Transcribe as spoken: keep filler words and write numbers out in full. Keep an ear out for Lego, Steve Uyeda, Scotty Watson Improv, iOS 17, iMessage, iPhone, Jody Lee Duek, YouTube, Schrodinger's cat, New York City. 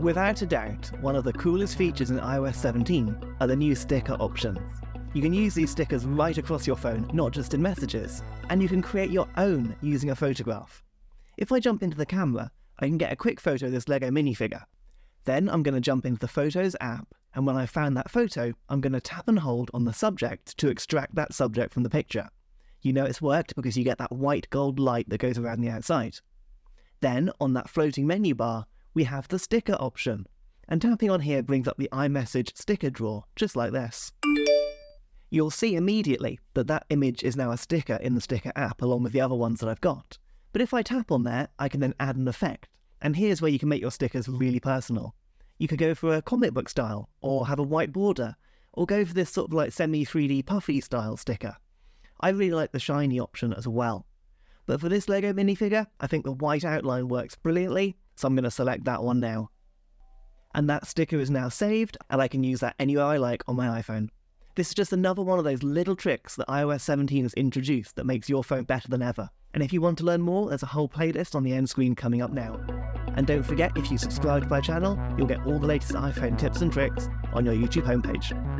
Without a doubt, one of the coolest features in i O S seventeen are the new sticker options. You can use these stickers right across your phone, not just in messages, and you can create your own using a photograph. If I jump into the camera, I can get a quick photo of this Lego minifigure. Then I'm going to jump into the Photos app, and when I found that photo, I'm going to tap and hold on the subject to extract that subject from the picture. You know it's worked because you get that white gold light that goes around the outside. Then, on that floating menu bar, we have the sticker option, and tapping on here brings up the iMessage sticker drawer, just like this. You'll see immediately that that image is now a sticker in the sticker app along with the other ones that I've got. But if I tap on there, I can then add an effect. And here's where you can make your stickers really personal. You could go for a comic book style, or have a white border, or go for this sort of like semi three D puffy style sticker. I really like the shiny option as well. But for this Lego minifigure, I think the white outline works brilliantly, so I'm going to select that one now. And that sticker is now saved, and I can use that anywhere I like on my iPhone. This is just another one of those little tricks that i O S seventeen has introduced that makes your phone better than ever. And if you want to learn more, there's a whole playlist on the end screen coming up now. And don't forget, if you subscribe to my channel, you'll get all the latest iPhone tips and tricks on your YouTube homepage.